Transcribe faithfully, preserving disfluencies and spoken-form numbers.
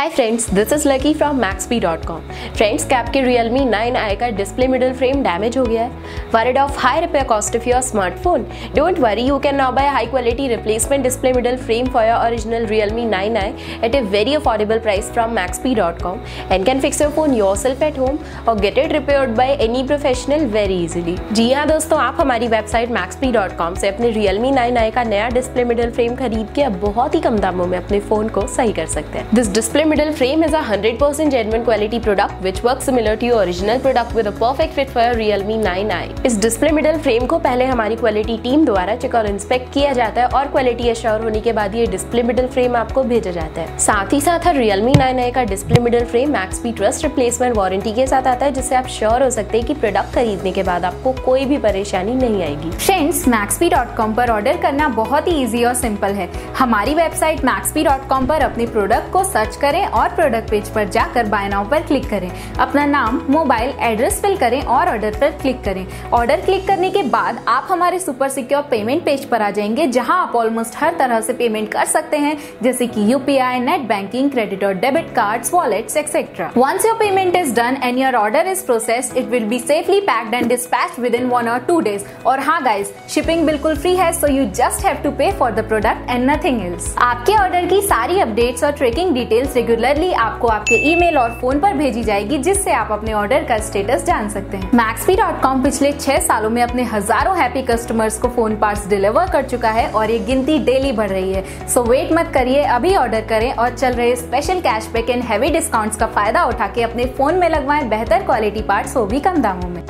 Hi friends, this is lucky from Max bhi dot com. Friends, क्या आपके Realme nine आई का display middle frame damage हो गया है? Worried of high repair cost of your smartphone? Don't worry, you can now buy high quality replacement display middle frame for your original Realme nine i at a very affordable price from Max bhi dot com and can fix your phone yourself at home or get it repaired by any professional very easily. जी हाँ दोस्तों, आप हमारी website Max bhi dot com से अपने Realme nine आई का नया display middle frame खरीद के अब बहुत ही कम दामों में अपने फोन को सही कर सकते हैं। This display Display middle frame is a one hundred percent genuine quality product which works similar to your original product with a perfect fit for your Realme nine i। इस display middle frame को पहले हमारी quality team द्वारा check और inspect किया जाता है और क्वालिटी एश्योर होने के बाद ये डिस्प्ले मिडल फ्रेम आपको भेजा जाता है। साथ ही साथ हर Realme nine i का display middle frame Maxbhi trust replacement warranty के साथ आता है, जिससे आप श्योर हो सकते हैं कि प्रोडक्ट खरीदने के बाद आपको कोई भी परेशानी नहीं आएगी। Friends, Max bhi dot com पर ऑर्डर करना बहुत ही ईजी और सिंपल है। हमारी website Max bhi dot com पर अपने प्रोडक्ट को सर्च करें और प्रोडक्ट पेज पर जाकर बाय नाउ पर क्लिक करें, अपना नाम, मोबाइल, एड्रेस फिल करें और ऑर्डर पर क्लिक करें। ऑर्डर क्लिक करने के बाद आप हमारे सुपर सिक्योर पेमेंट पेज पर आ जाएंगे, जहां आप ऑलमोस्ट हर तरह से पेमेंट कर सकते हैं, जैसे कि यूपीआई, नेट बैंकिंग, क्रेडिट और debit cards, wallets etcetera. Once your payment is done and your order is processed, it will be safely packed and dispatched with in one or two days. और हाँ guys, shipping बिल्कुल free है, so you just have to pay for the product and nothing else. आपके order की सारी updates और tracking detail regularly आपको आपके ईमेल और फोन पर भेजी जाएगी, जिससे आप अपने ऑर्डर का स्टेटस जान सकते हैं। मैक्स भी डॉट कॉम पिछले छह सालों में अपने हजारों हैप्पी कस्टमर्स को फोन पार्ट्स डिलीवर कर चुका है और ये गिनती डेली बढ़ रही है। सो वेट मत करिए, अभी ऑर्डर करें और चल रहे special cashback and heavy discounts का फायदा उठा के अपने फोन में लगवाएं बेहतर क्वालिटी पार्ट्स, वो भी कम दामों में।